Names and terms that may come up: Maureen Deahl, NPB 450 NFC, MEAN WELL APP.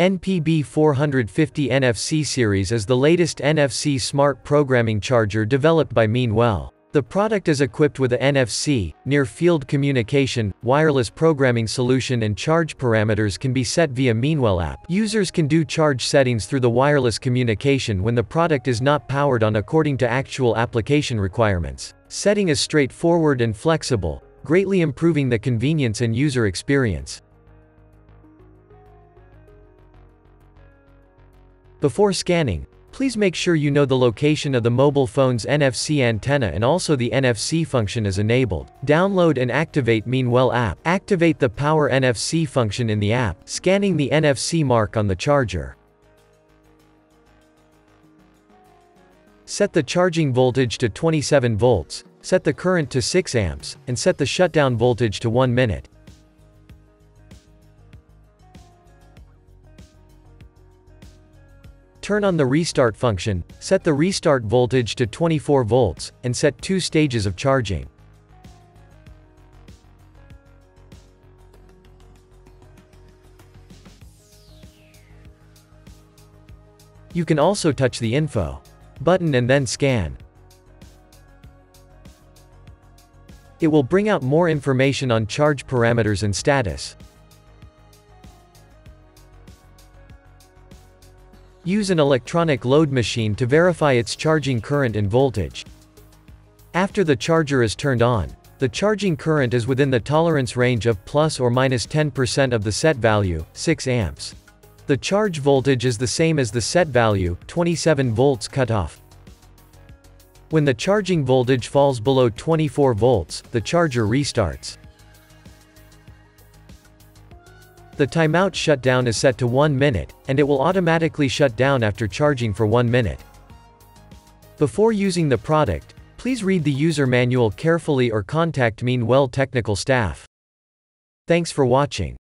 NPB 450 NFC series is the latest NFC smart programming charger developed by MEAN WELL. The product is equipped with a NFC, near-field communication, wireless programming solution, and charge parameters can be set via MEAN WELL app. Users can do charge settings through the wireless communication when the product is not powered on according to actual application requirements. Setting is straightforward and flexible, greatly improving the convenience and user experience. Before scanning, please make sure you know the location of the mobile phone's NFC antenna and also the NFC function is enabled. Download and activate MEAN WELL app. Activate the Power NFC function in the app, scanning the NFC mark on the charger. Set the charging voltage to 27 volts, set the current to 6 amps, and set the shutdown voltage to 1 minute. Turn on the restart function, set the restart voltage to 24 volts, and set 2 stages of charging. You can also touch the info button and then scan. It will bring out more information on charge parameters and status. Use an electronic load machine to verify its charging current and voltage. After the charger is turned on, the charging current is within the tolerance range of plus or minus 10% of the set value, 6 amps. The charge voltage is the same as the set value, 27 volts cutoff. When the charging voltage falls below 24 volts, the charger restarts. The timeout shutdown is set to 1 minute, and it will automatically shut down after charging for 1 minute. Before using the product, please read the user manual carefully or contact MEAN WELL technical staff. Thanks for watching.